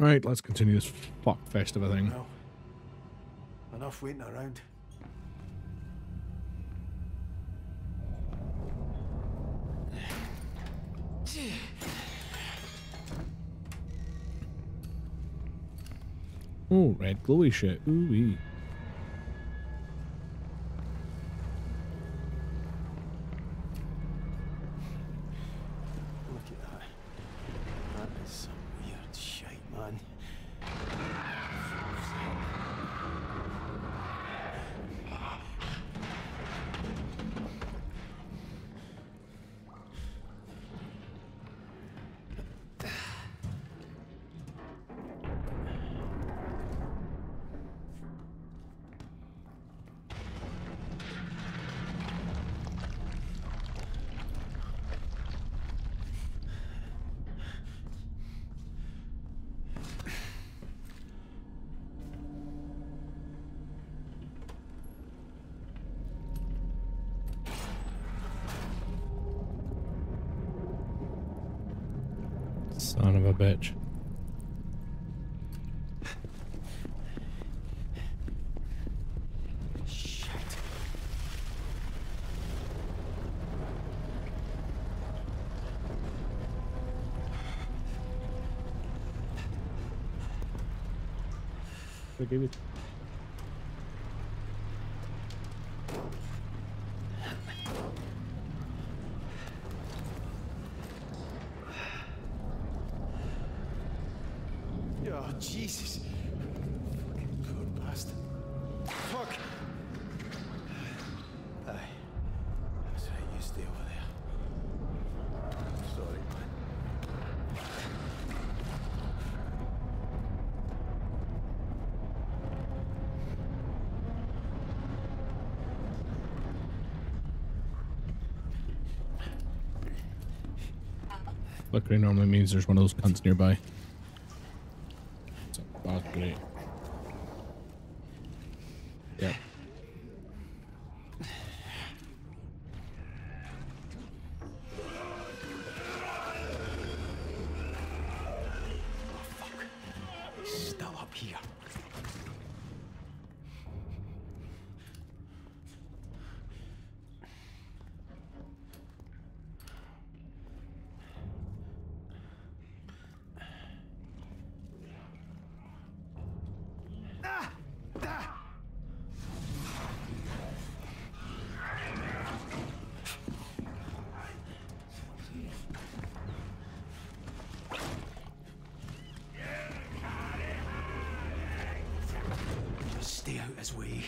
Right, let's continue this fuck-fest of a thing. No. Enough waiting around. Oh, red glowy shit. Ooh-wee. Look at that. That is some weird shit, man. Son of a bitch. Shit. Forgive me. Jesus. Fucking poor bastard. Fuck! Aye. That's right, you stay over there. I'm sorry, man. Flickering normally means there's one of those cunts nearby. Great. Yeah. Oh, fuck. He's still up here. Out his way.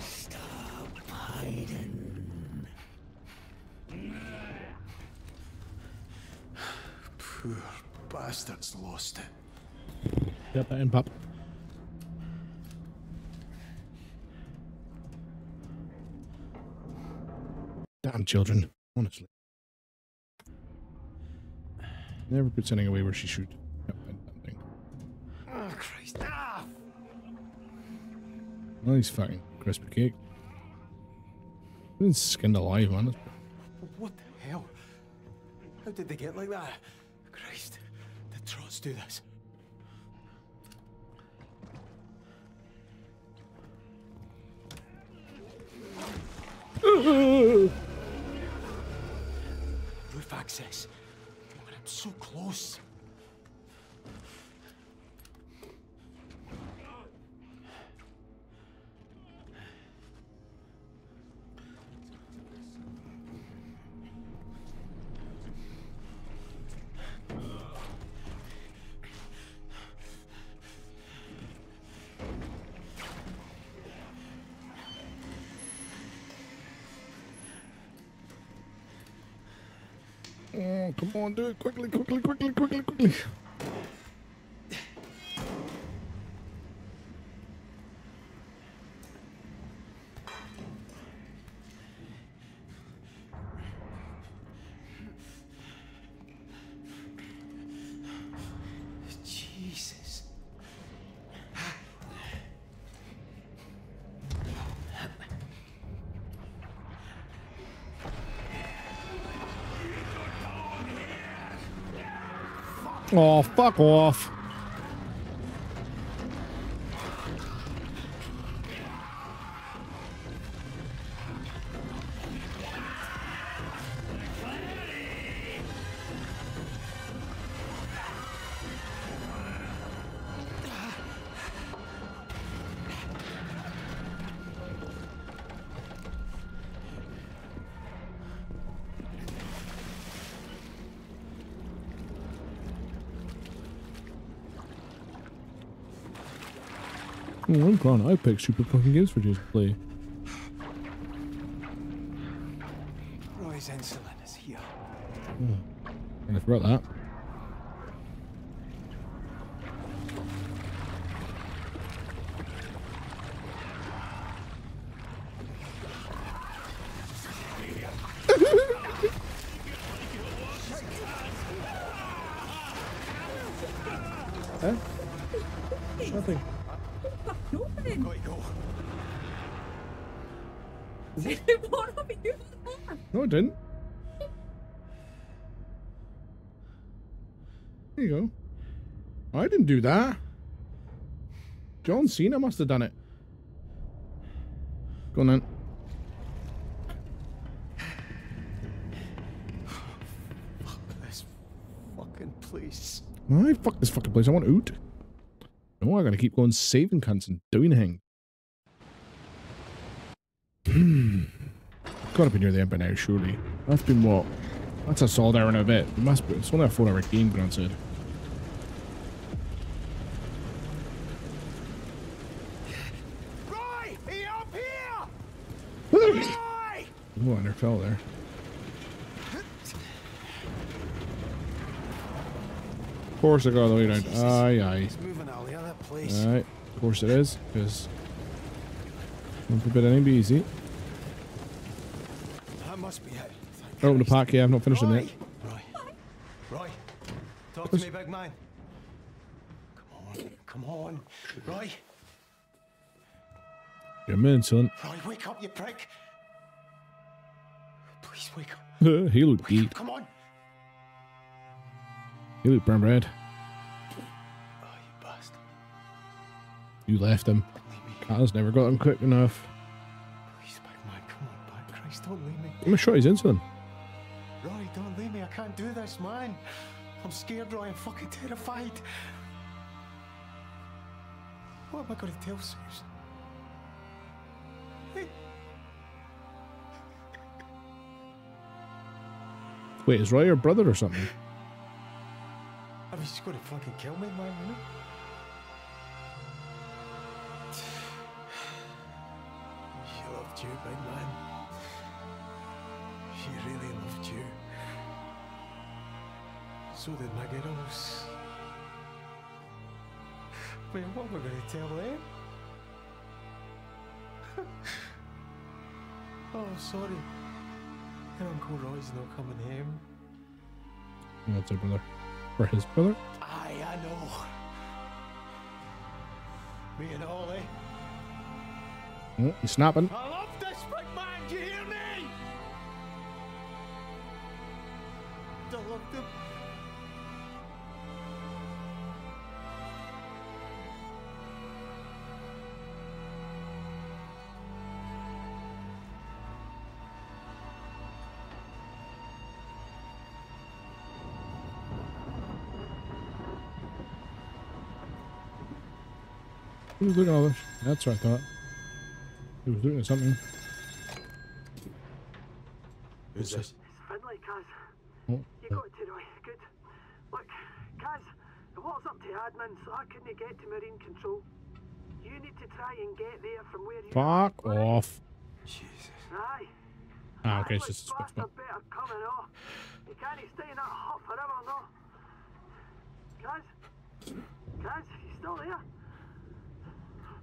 Stop hiding. Poor bastard's lost it. Get that in, pup. Damn children, honestly. Never put sending away where she shoot. Nice fucking crispy cake. Been skinned alive, man. What the hell? How did they get like that? Christ, the trots do this. Roof access. Oh, I'm so close. Oh, come on, do it quickly, quickly, quickly, quickly, quickly. Jesus. Oh, fuck off. I'm glad I picked stupid fucking games for you to play. Roy's insulin is here. Oh, I forgot that. Do that. John Cena must have done it. Go on then. Fuck this fucking place. Why fuck this fucking place? I want out. No, I'm gonna keep going saving cunts and doing things. Gotta be near the end by now, surely. That's been what? That's a solid hour and a bit. It must be. It's only a 4-hour game, granted. Oh, I never fell there. Of course I got all the way down. Aye, aye. Alright, of course it is, because won't be anything easy. That must be it. Open the pack, yeah, I've not finished it yet. Roy, talk to me, big man. Come on, Roy. You're mean, son. Roy, wake up, you prick. Please wake up. He looked deep. Come on. He looked brown bread. Oh, you bastard. You left him. Carl's never got him quick enough. Please, big man, come on, by Christ, don't leave me. I'm sure he's insulin. Roy, don't leave me. I can't do this, man. I'm scared, Roy. I'm fucking terrified. What am I going to tell Susan? Hey. Wait, is Roy your brother or something? I mean, she's gonna fucking kill me, man, you know? She loved you, big man. She really loved you. So did my girls. Man, what am I gonna tell them? Oh, sorry. Uncle Roy's not coming home. That's her brother. Or his brother? Aye, I know. Me and Ollie. Oh, he's snapping. I love this big man, do you hear me? I loved him. He was looking at all this. That's what I thought. He was looking at something. Who's this? Finlay, Kaz. Oh. You got it to Roy. Good. Look, Kaz, the water's up to admin, so I couldn't get to marine control. You need to try and get there from where you Fuck are. Off. Jesus. Aye. Ah, okay, it's just a switch button. Better coming off. You can't stay in that hut forever, no. Kaz, you still there?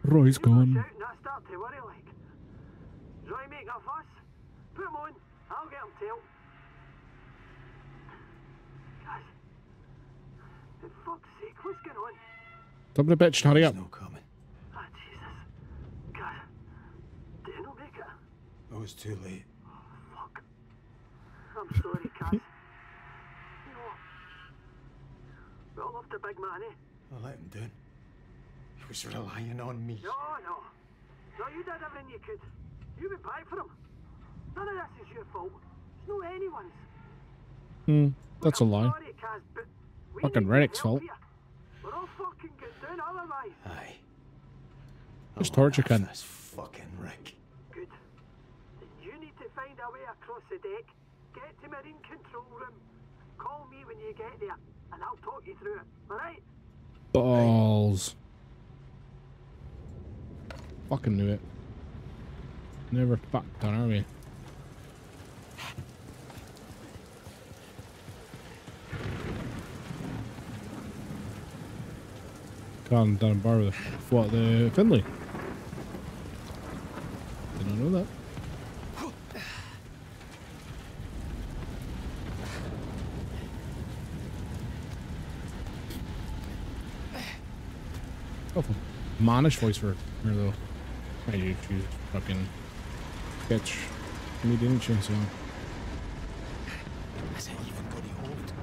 Roy's gone. I start to worry like. Roy make a fuss. Put him on. I'll get him tail. Guys, for fuck's sake, what's going on? Dumb the bitch, hurry up. There's no coming. Ah, oh, Jesus. God, did he not make it? I was too late. Oh, fuck. I'm sorry, Kaz. No. Roy. after big money. I let him down. He was relying on me. No, you did everything you could. You would pay for him. None of this is your fault. It's not anyone's. That's a lie. Sorry, Kaz, but fucking Reddick's fault. We're all fucking get down otherwise. Aye. Just torture cunt. That's fucking Rick. Good. You need to find a way across the deck. Get to marine control room. Call me when you get there, and I'll talk you through it. All right? Balls. Fucking knew it. Never fucked done, are we? Gone down bar with what the Finlay. Didn't know that. Mannish voice for her though. I do choose fucking bitch. You need any chance on. Is it even going to hold?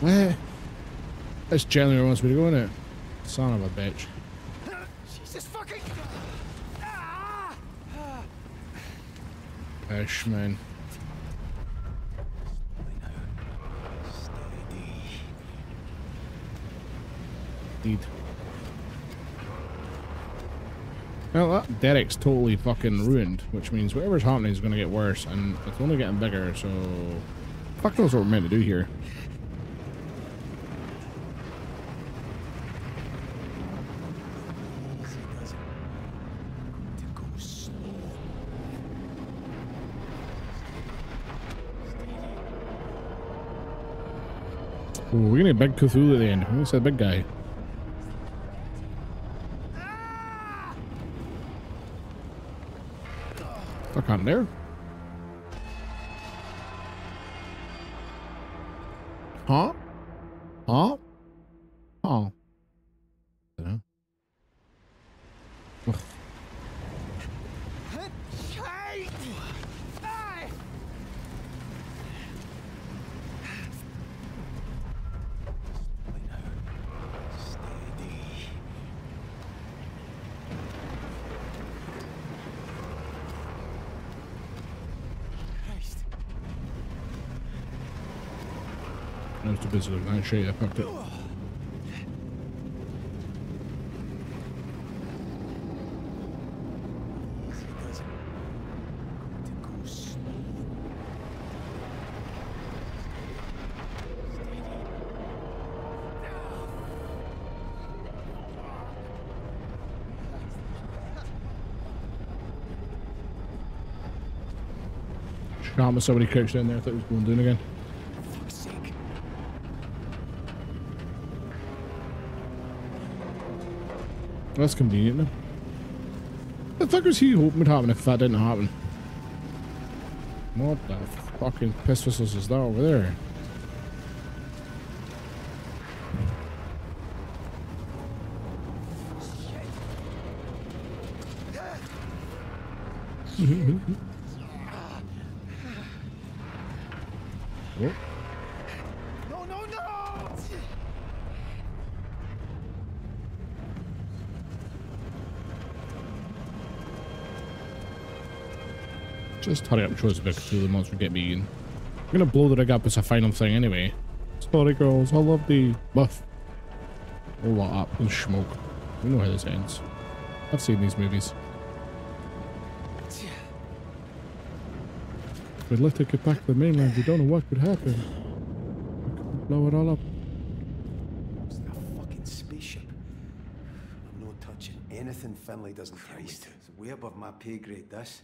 Where? That's generally where it wants me to go, innit? Son of a bitch. Jesus fucking. Gosh, man. Well, that Derek's totally fucking ruined, which means whatever's happening is going to get worse, and it's only getting bigger, so fuck knows what we're meant to do here. Ooh, we're going to get big Cthulhu at the end. Who's that big guy? Fuck on there. Huh? Huh? Huh? Yeah. I was too busy looking at that shit, I fucked it. Shot with somebody crouched down there, I thought it was going down again. That's convenient now. What the fuck was he hoping would happen if that didn't happen? What the fucking piss whistles is that over there? What? Just hurry up and throw us a bit through the monster, get me in. I'm gonna blow the rig up as a final thing anyway. Sorry girls, I love the buff. All that up and smoke. We know how this ends. I've seen these movies. If we'd let it get back to the mainland, we don't know what could happen. We could blow it all up. It's that fucking spaceship. I'm not touching anything Finlay doesn't tell me to. It's way above my pay grade, this.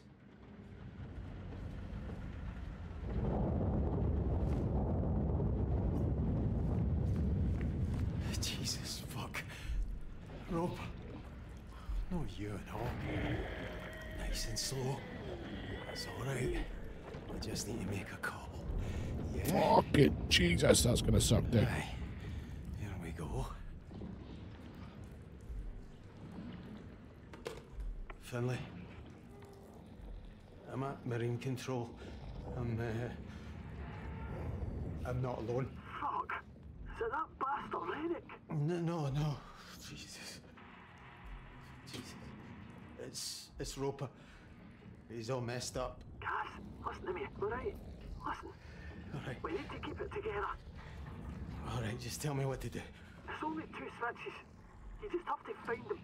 Jesus fuck. Roper. No you at all. Nice and slow. That's alright. I just need to make a call. Yeah. Fucking Jesus, that's gonna suck dick. Right. Here we go. Finlay. I'm at marine control. I'm not alone. Fuck. manic. No. Jesus. It's Roper. He's all messed up. Cass, listen to me, all right? Listen. All right. We need to keep it together. All right, just tell me what to do. There's only two switches. You just have to find them.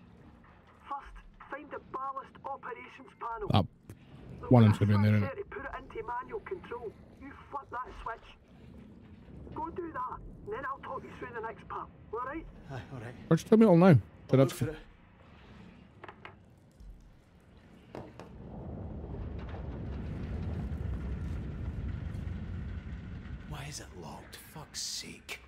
First, find the ballast operations panel. Oh. One of them's going to be in there, isn't it? Put it into manual control. You flip that switch. Go do that, and then I'll talk you through the next part. All right? All right. Or just tell me all now. I'll look for it. Why is it locked? Fuck's sake.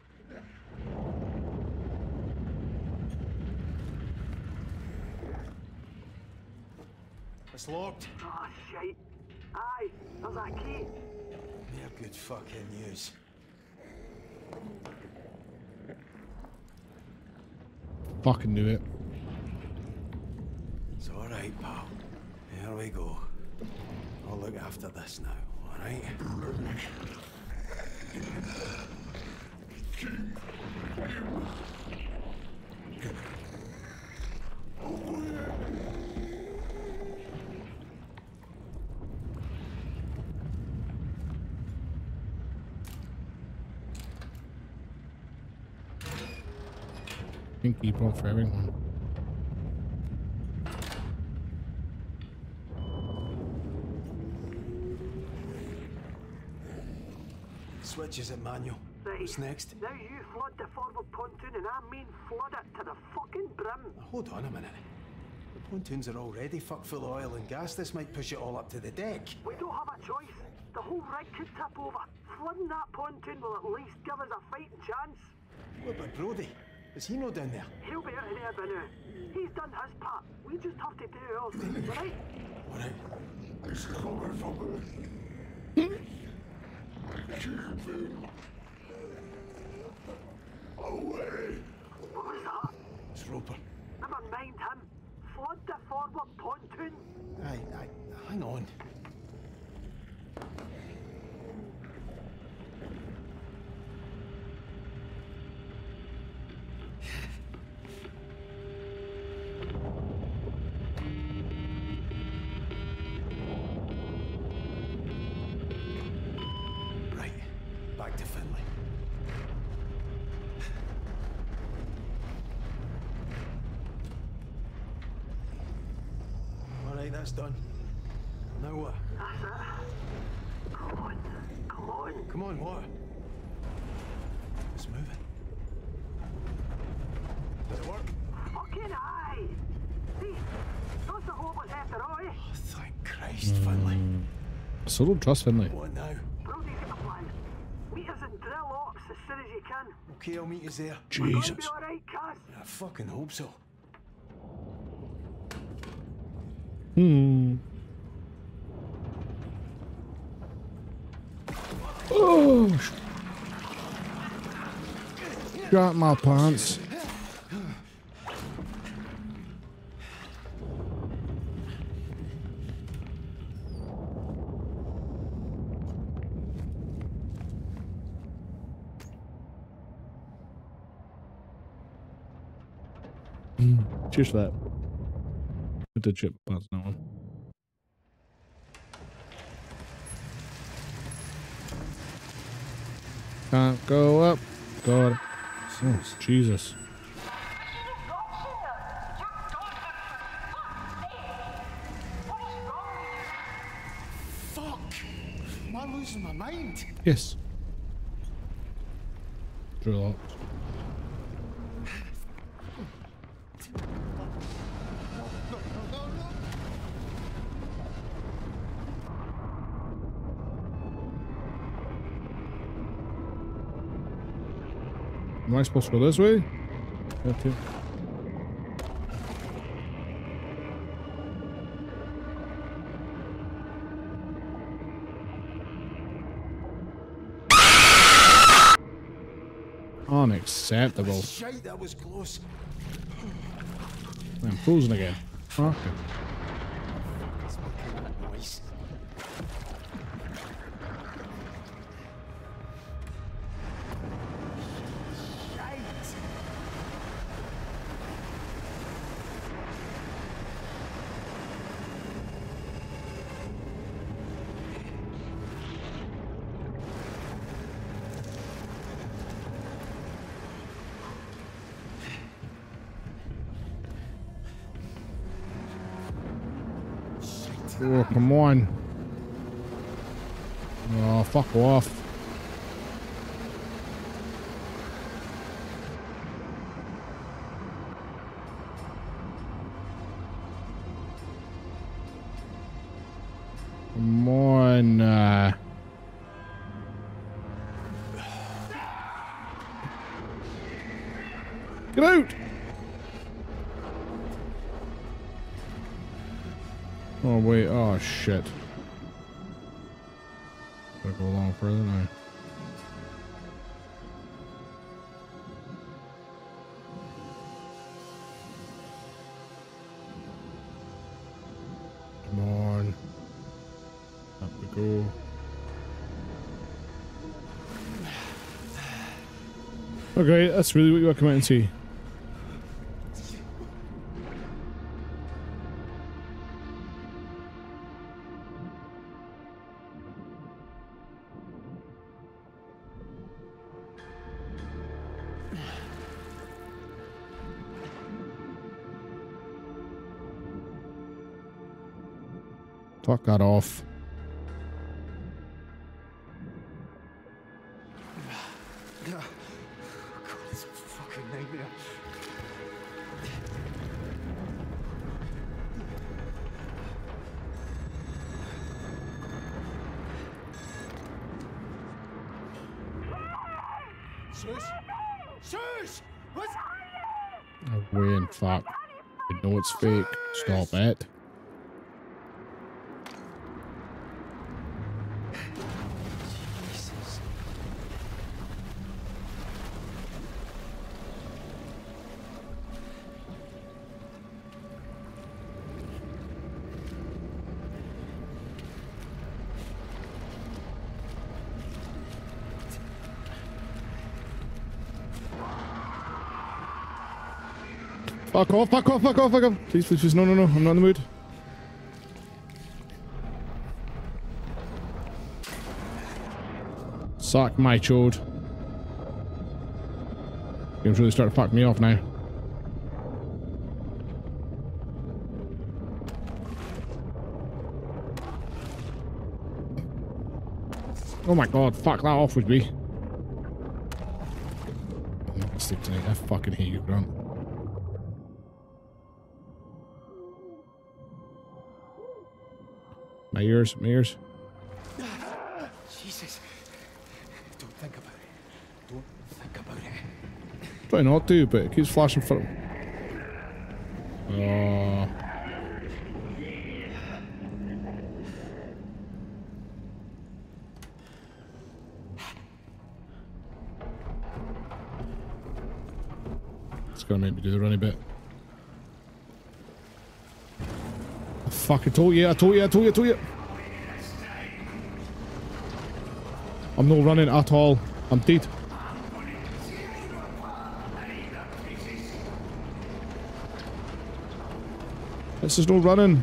It's locked. Oh, shite. Aye, there's that key. They're good fucking news. Fucking do it. It's all right, pal. Here we go. I'll look after this now. All right. I think he brought for everyone. Switches at manual. Right. What's next? Now you flood the forward pontoon, and I mean flood it to the fucking brim. Now, hold on a minute. The pontoons are already fucked full of oil and gas. This might push it all up to the deck. We don't have a choice. The whole rig could tip over. Flooding that pontoon will at least give us a fighting chance. What about Brody? Is he not down there? He'll be out of there by now. He's done his part. We just have to do ours, right? All right. It's coming from away. What was that? It's Roper. Never mind him. Flood the forward pontoon. Aye. Hang on. That's done. Now what? That's it. Come on. Come on, what? It's moving. Does it work? Fucking aye! See, that's the hope was after all, eh? Oh, thank Christ, Finlay. I still don't trust Finlay. What now? Brody's got a plan. Meet us in drill ops as soon as you can. Okay, I'll meet you there. Jesus. We're gonna be all right, Cass. I fucking hope so. Oh, got my pants. Just that. I did chip past that one. Can't go up. God. Oh, Jesus. Fuck! Am I losing my mind? Yes. Drill up. Am I supposed to go this way? Okay. Unacceptable. Shite, that was close. I'm frozen again. Fuck it. Oh, come on. Oh, fuck off. Come on. Get out! Oh, wait. Oh, shit. Gotta go along further now. Come on. Up we go. Okay, that's really what you gotta come out and see. Fuck that off. God, it's a fucking nightmare. Sus! What's I win, fuck. I know it's fake. Stop it. Fuck off, fuck off, fuck off, fuck off. Please, just no, I'm not in the mood. Suck my chode. Game's really starting to fuck me off now. Oh my god, fuck that off with me. I'm not gonna sleep tonight. I fucking hate you, Grant. My ears. Jesus. Don't think about it. Don't think about it. Try not to, but it keeps flashing for him. It's gonna make me do the runny bit. Fuck, I told you. I'm not running at all. I'm dead. This is no running.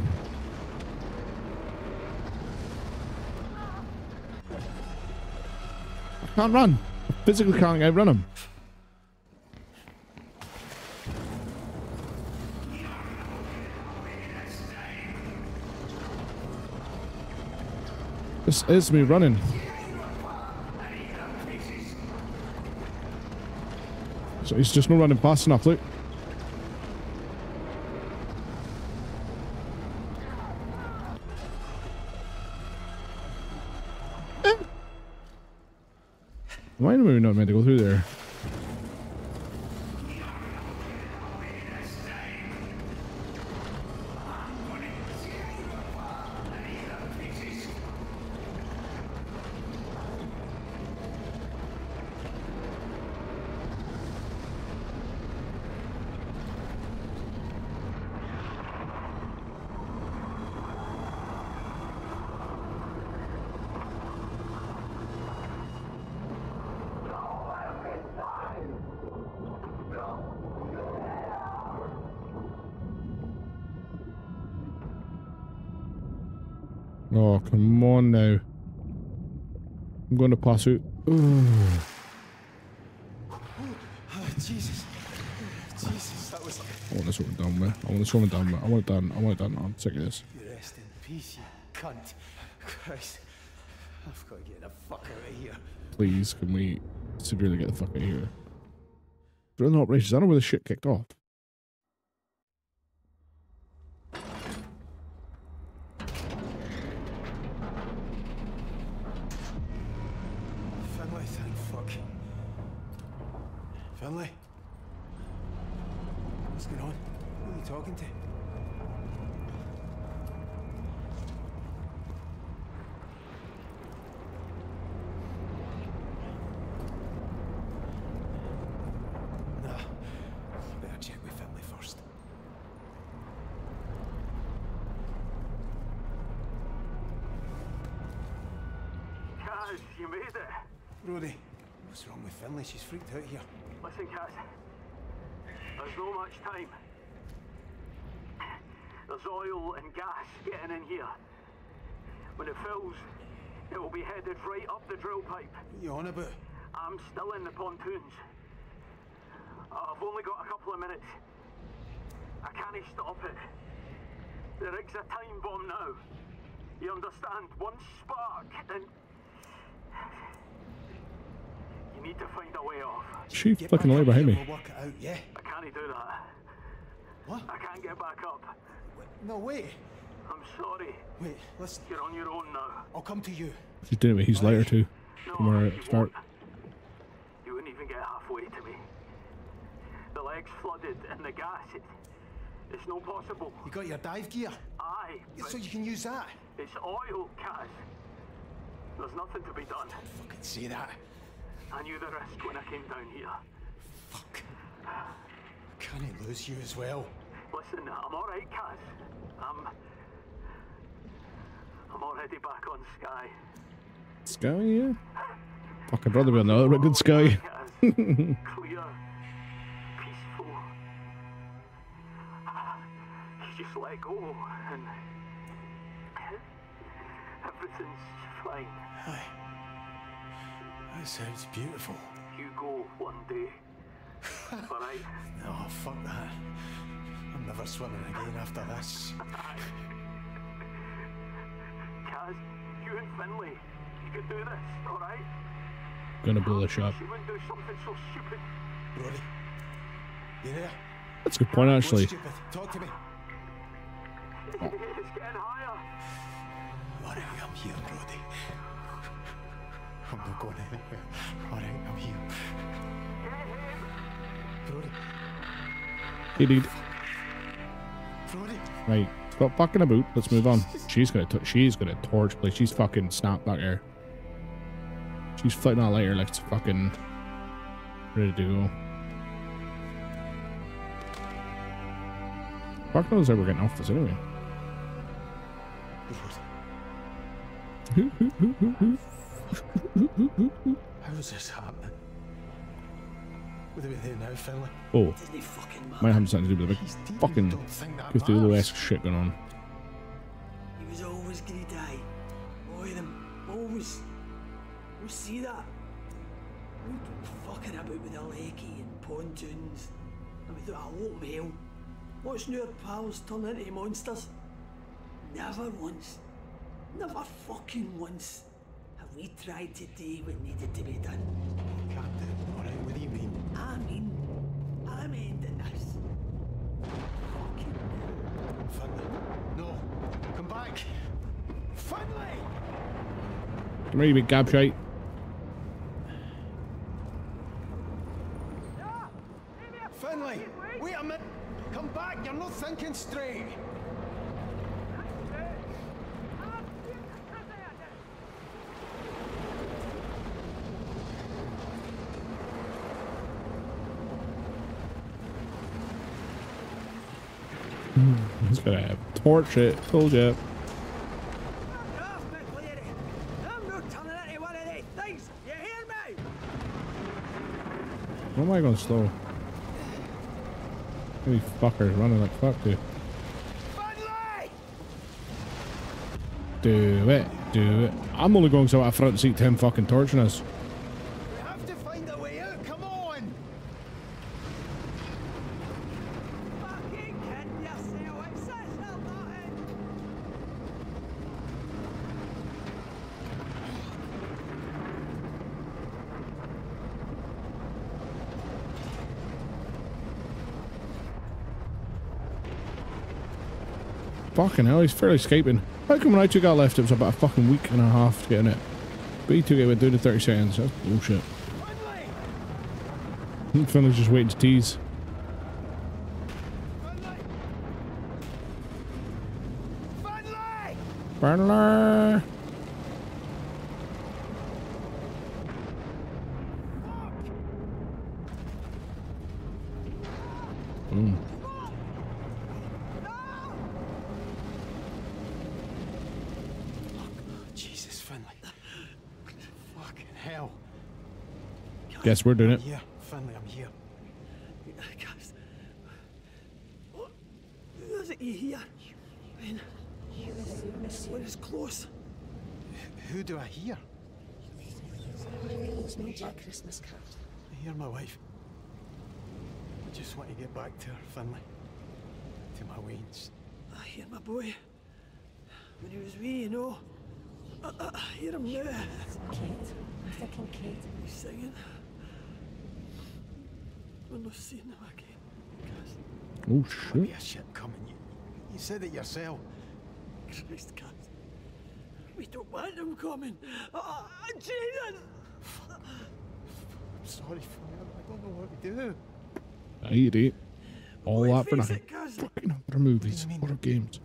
I can't run. I physically can't outrun him. This is me running. So he's just not running fast enough, look. Why are we not meant to go through there? Oh, come on now. I'm going to pass out. Ugh. Oh, Jesus. Jesus, that was... I want this one done with. I want this one done with. I want it done. I'm sick of this. peace, you cunt. Christ. I've got to get the fuck out of here. Please, can we severely get the fuck out of here? Drilling operations. I don't know where the shit kicked off. Finlay, thank fuck. Finlay? What's going on? Who are you talking to? Brody, what's wrong with Finlay? She's freaked out here. Listen, Kat, there's not much time. There's oil and gas getting in here. When it fills, it will be headed right up the drill pipe. What are you on about? I'm still in the pontoons. I've only got a couple of minutes. I can't stop it. The rig's a time bomb now. You understand? One spark and... You need to find a way off. She fucking lay behind me. Work it out, yeah? I can't do that. What? I can't get back up. Wait, no way. I'm sorry. Wait, listen. You're on your own now. I'll come to you. She's doing it. He's later too. Tomorrow at start. You wouldn't even get halfway to me. The leg's flooded and the gas. It's not possible. You got your dive gear? Aye. So you can use that. It's oil, Kaz. There's nothing to be done. Don't fucking say that. I knew the risk when I came down here. Fuck. Can it lose you as well? Listen, I'm alright, Kaz. I'm already back on Sky. Sky, yeah? Fuck, I'd rather be on another good Sky. Clear. Peaceful. You just let go and... everything's fine. Aye. That sounds beautiful. You go one day. Alright? No, fuck that. I'm never swimming again after this. Kaz, you and Finlay, you could do this, alright? Gonna blow the shop. You wouldn't do something so stupid. Brody, you there? That's a good point, actually. Talk to me. It's getting higher. Alright, I'm here, Brody. I'm not going anywhere. Alright, I'm here. Brody. Hey, dude. Brody. Right, stop fucking about. Let's move on. She's gonna torch place. She's fucking snapped back there. She's fighting that lighter like it's fucking ready to go. Fuck knows how we're getting off this anyway. How is this happening? What are we doing now, Finlay? Oh, might have something to do with a big fucking Cthulhu-esque shit going on. He was always gonna die. Boy, them always. You see that? We're fucking about with a lecky and pontoons, and we thought a open hell. Watching our pals turn into monsters. Never once, never fucking once. We tried to do what needed to be done. Captain, alright, what do you mean? I'm ending this. Fucking hell. Finlay, no. Come back. Finlay! Come here, you big gabshite. Finlay, wait a minute. Come back, you're not thinking straight. He's gonna torch it. Told ya. Why am I going slow? These fuckers running like fuck, dude. Do it, do it. I'm only going so out front seat to him fucking torching us. Fucking hell, he's fairly escaping. How come when I took out left, it was about a fucking week and a half to get in it? But he took it with 30 seconds. That's bullshit. Finlay's just waiting to tease. Finlay! Boom. Jesus, Finlay. Fucking hell. Guess we're doing it. Yeah, Finlay, I'm here. Guys. What was it you hear? What is close? Who do I hear? It's not your Christmas card. I hear my wife. I just want to get back to her, Finlay. To my wings. I hear my boy. When he was wee, you know. I hear him now. Mr. Kincaid. He's singing. We're not seeing him again. Oh shit. Maybe a ship coming. You said it yourself. Christ, God. We don't want them coming. Oh, Jesus! I'm sorry for you. I don't know what to do. I eat it. All we that for nothing. Fucking horror movies, horror games.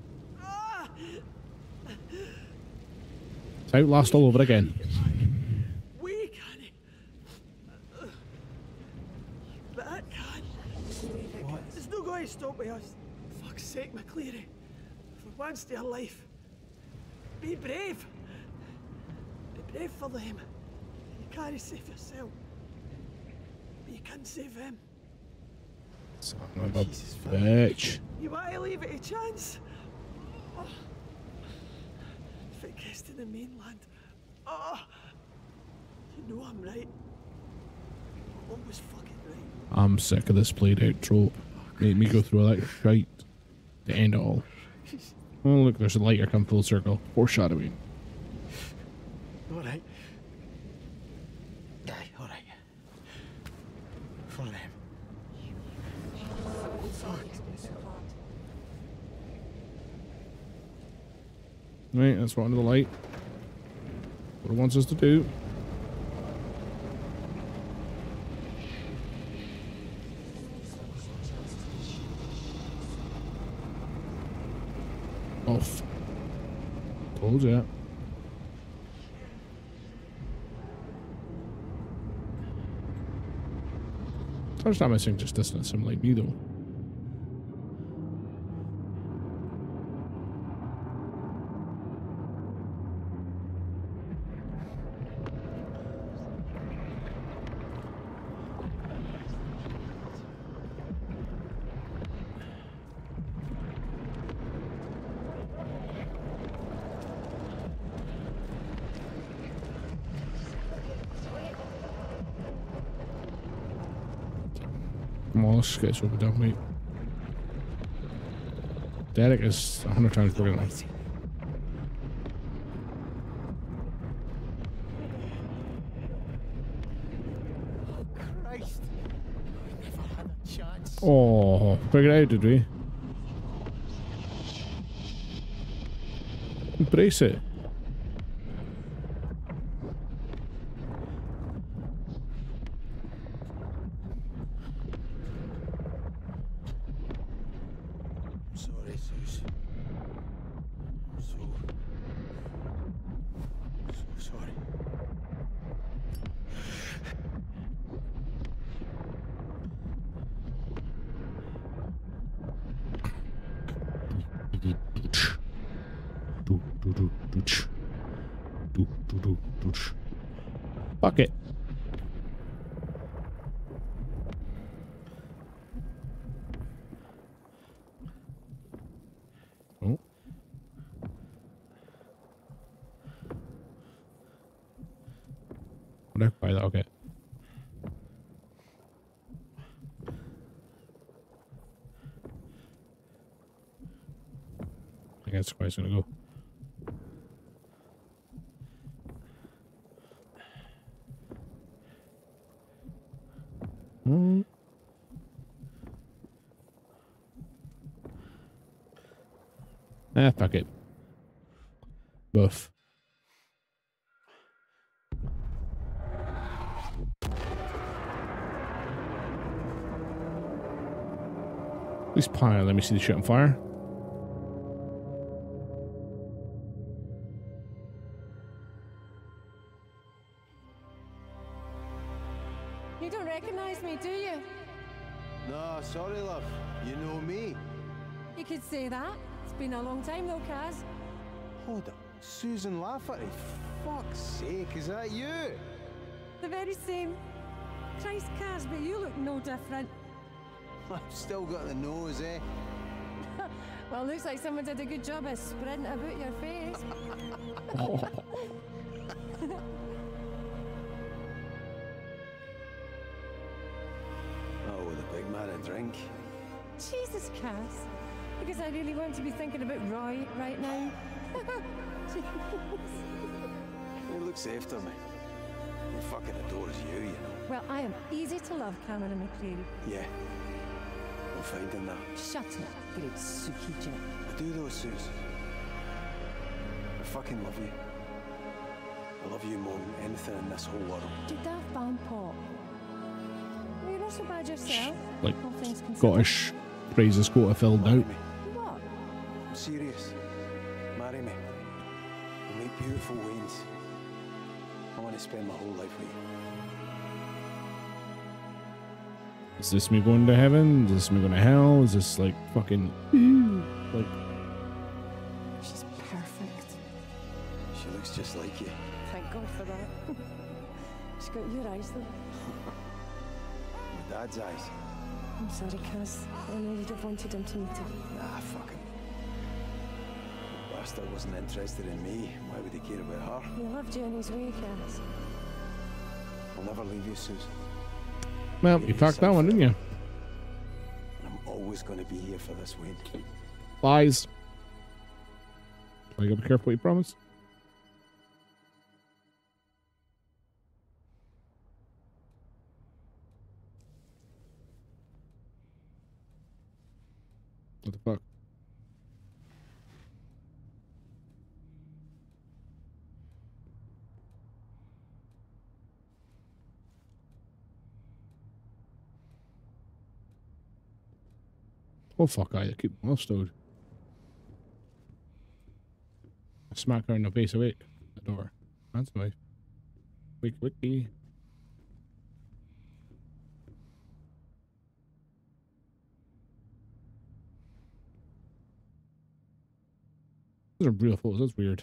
It's Outlast all over again. We can't. But that can't. What? It's not going to stop with us. For fuck's sake, McCleary. Once their life. Be brave. Be brave for them. You can't save yourself. But you can't save them. Son of a bitch. You want to leave it a chance? Oh. If it gets to the mainland. Oh. You know I'm right. I'm almost fucking right. I'm sick of this played out trope. Make me go through all that shite to end it all. Oh look, there's a lighter come full circle. Foreshadowing. Alright. Alright. For them. Right, that's right under the light. What it wants us to do. Off. Told ya. First time I sing just distance him like me though. Let's get this over done, mate. Derek is 100 times bigger than me. Oh, Christ. We never had a chance. Oh, figured it out, did we? Embrace it. Fuck it. Oh. Whatever, that okay. I think that's where it's gonna go. Ah, fuck it. Boof. At least pile. Let me see the shit on fire. You don't recognize me, do you? No, sorry, love. You know me. You could say that. It's been a long time, though, Kaz. Hold up. Susan Lafferty. Fuck's sake, is that you? The very same. Christ, Kaz, but you look no different. I've still got the nose, eh? Well, looks like someone did a good job of spreading it about your face. Oh. Oh, the big man a drink. Jesus, Cass. Because I really want to be thinking about Roy right now. He looks after me. He fucking adores you, you know. Well, I am easy to love, Cameron McCleary. Yeah. Finding that. Shut up, great Suki Jack. I do though, Suze. I fucking love you. I love you more than anything in this whole world. You daft bandpop. You're not so bad yourself. Like, Scottish praises quota filled out. What? I'm serious. Marry me. We'll make beautiful wains. I want to spend my whole life with you. Is this me going to heaven? Is this me going to hell? Is this like fucking like? She's perfect. She looks just like you. Thank God for that. She's got your eyes though. My dad's eyes. I'm sorry, Cass. I know you'd have wanted him to meet her. Nah, fuck him. The bastard wasn't interested in me. Why would he care about her? He loved you in his way, Cass. I'll never leave you, Susan. Well, you fucked that one, didn't you? I'm always going to be here for this win. Lies. You gotta be careful what you promise. What the fuck? Oh fuck, I keep my mouth stowed. I smack her in the face of it. The door. That's my quick wiki. Those are real photos, that's weird.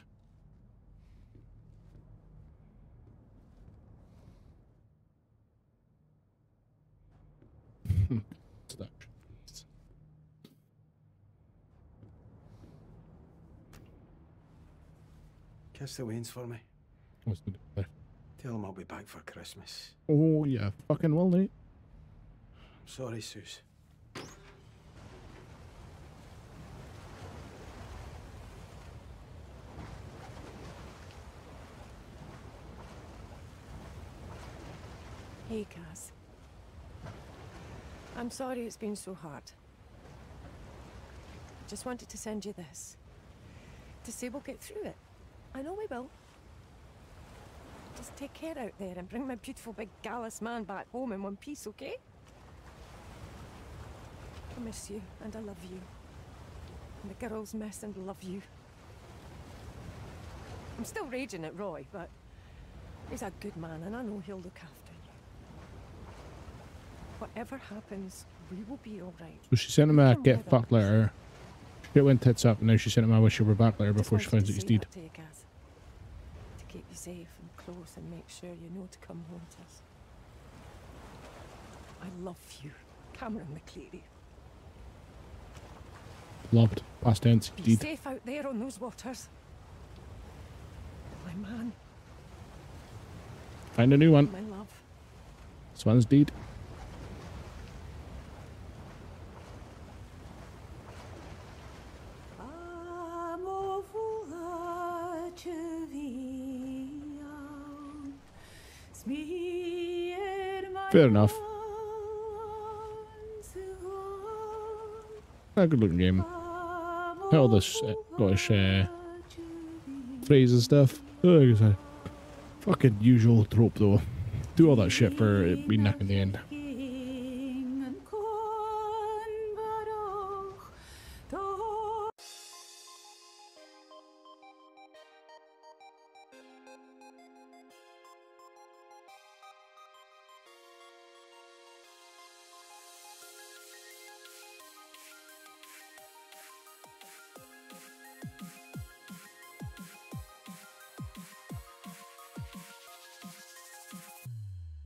Kiss the Waynes for me. Tell them I'll be back for Christmas. Oh, yeah, fucking will, mate. I'm sorry, Suze. Hey, Cass. I'm sorry it's been so hard. I just wanted to send you this. To say we'll get through it. I know we will. Just take care out there and bring my beautiful big gallus man back home in one piece, okay? I miss you and I love you. And the girls miss and love you. I'm still raging at Roy, but he's a good man and I know he'll look after you. Whatever happens, we will be alright. So she sent him a get fucked letter. It went tits up, and now she sent him, I wish you were back later before she finds out he's dead. To keep you safe and close and make sure you know to come home to us. I love you, Cameron McCleary. Loved. Past tense. Be safe out there on those waters. My man. Find a new one. My love. This one's dead. Fair enough. A good looking game. all this Scottish phrase and stuff. Fucking usual trope though. Do all that shit for it being nothing in the end.